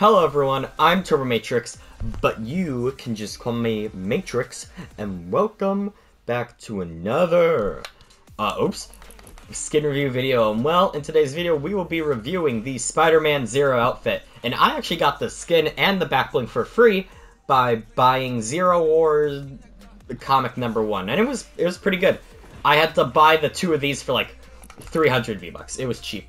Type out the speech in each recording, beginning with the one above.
Hello everyone, I'm TurboMatrix, but you can just call me Matrix, and welcome back to another skin review video. And well, in today's video we will be reviewing the Spider-Man Zero outfit, and I actually got the skin and the back bling for free by buying Zero Wars comic number 1, and it was pretty good. I had to buy the two of these for like 300 V-Bucks. It was cheap.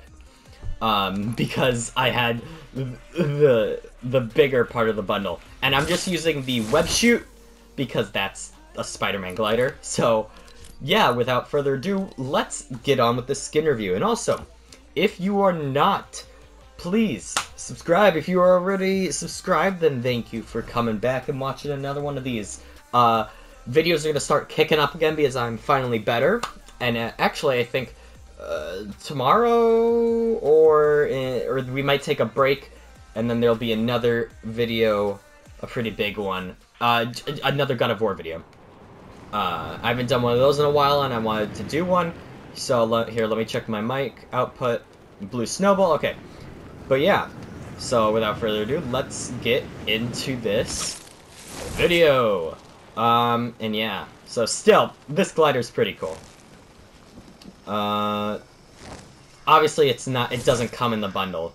Because I had the bigger part of the bundle. And I'm just using the web shoot because that's a Spider-Man glider. So yeah, without further ado, let's get on with the skin review. And also, if you are not, please subscribe. If you are already subscribed, then thank you for coming back and watching another one of these. Videos are going to start kicking up again because I'm finally better. And actually, I think tomorrow or we might take a break, and then there'll be another video, a pretty big one, another God of War video. I haven't done one of those in a while, and I wanted to do one, so here, let me check my mic output. Blue snowball, okay. But yeah, so without further ado, let's get into this video. And yeah, so still, this glider's pretty cool. Obviously it doesn't come in the bundle,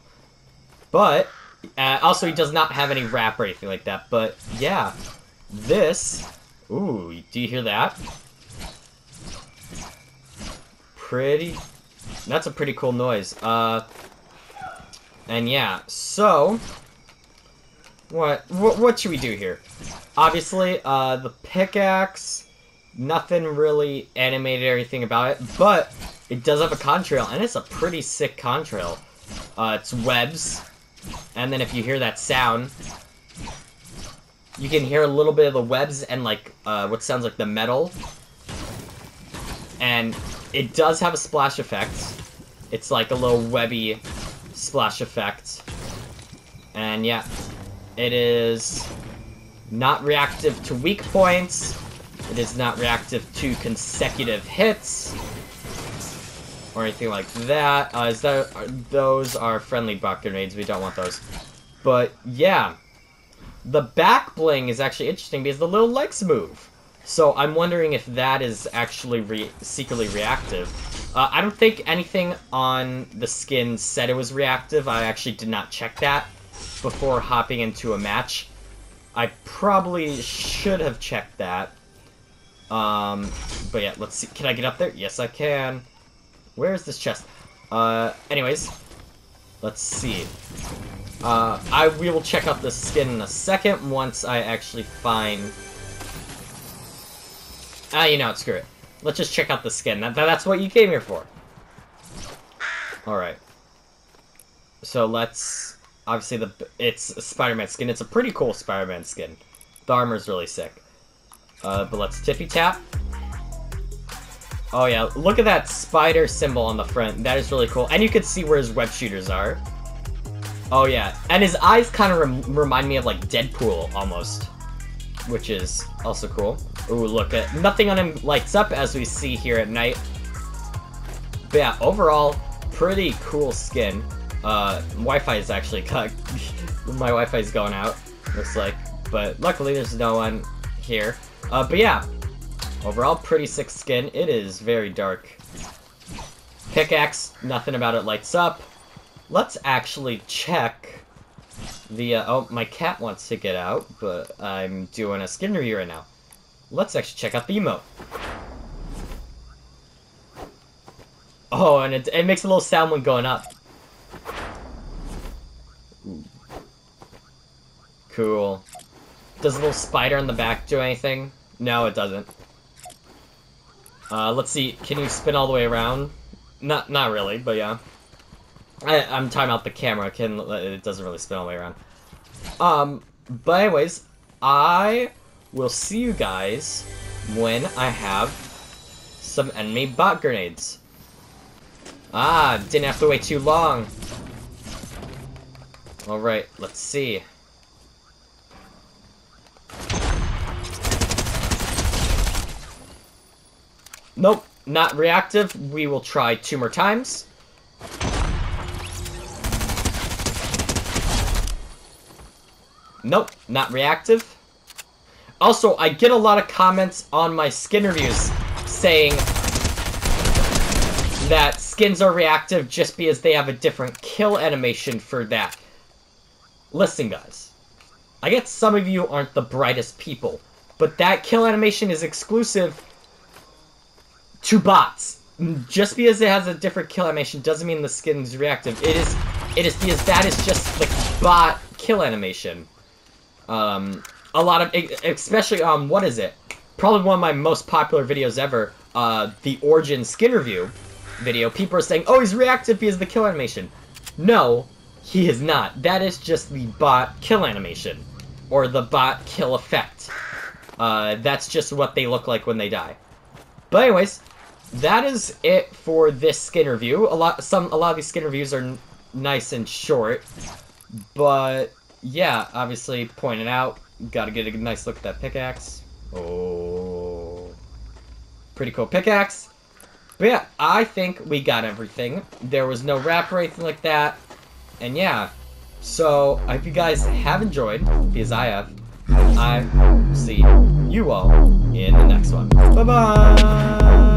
but also he does not have any wrap or anything like that. But yeah, this, ooh, do you hear that? That's a pretty cool noise. And yeah, so what should we do here? Obviously, the pickaxe. Nothing really animated or anything about it, but it does have a contrail, and it's a pretty sick contrail. It's webs, and then if you hear that sound, you can hear a little bit of the webs and like what sounds like the metal. And it does have a splash effect. It's like a little webby splash effect. And yeah, it is not reactive to weak points. It is not reactive to consecutive hits or anything like that. Those are friendly buck grenades. We don't want those. But yeah, the back bling is actually interesting because the little legs move. So I'm wondering if that is actually secretly reactive. I don't think anything on the skin said it was reactive. I actually did not check that before hopping into a match. I probably should have checked that. But yeah, let's see. Can I get up there? Yes, I can. Where is this chest? Anyways, let's see. We will check out the skin in a second once I actually find... you know what, screw it. Let's just check out the skin. That's what you came here for. Alright. So let's... Obviously, it's a Spider-Man skin. It's a pretty cool Spider-Man skin. The armor's really sick. But let's tippy-tap. Oh yeah, look at that spider symbol on the front. That is really cool. And you can see where his web shooters are. Oh yeah, and his eyes kind of remind me of like Deadpool almost. Which is also cool. Ooh, look at nothing on him lights up as we see here at night. But yeah, overall, pretty cool skin. Wi-Fi is actually... my Wi-Fi is going out, looks like. But luckily there's no one here. But yeah, overall pretty sick skin. It is very dark. Pickaxe, nothing about it lights up. Let's actually check the, oh, my cat wants to get out, but I'm doing a skin review right now. Let's actually check out the emote. Oh, and it makes a little sound when going up. Ooh. Cool. Does a little spider on the back do anything? No, it doesn't. Let's see. Can you spin all the way around? Not really, but yeah. I'm timing out the camera. It doesn't really spin all the way around. But anyways, I will see you guys when I have some enemy bot grenades. Ah, didn't have to wait too long. Alright, let's see. Nope, not reactive. We will try two more times. Nope, not reactive. Also, I get a lot of comments on my skin reviews saying that skins are reactive just because they have a different kill animation for that. Listen, guys. I get some of you aren't the brightest people, but that kill animation is exclusive to bots. Just because it has a different kill animation doesn't mean the skin is reactive. It is because that is just the bot kill animation. A lot of, especially what is it? Probably one of my most popular videos ever, the Origin skin review video. People are saying, "Oh, he's reactive because of the kill animation." No, he is not. That is just the bot kill animation, or the bot kill effect. That's just what they look like when they die. But anyways. That is it for this skin review. A lot of these skin reviews are nice and short, but yeah, obviously pointed out. Got to get a nice look at that pickaxe. Oh, pretty cool pickaxe. But yeah, I think we got everything. There was no wrap or anything like that, and yeah. So I hope you guys have enjoyed, because I have. I see you all in the next one. Bye bye.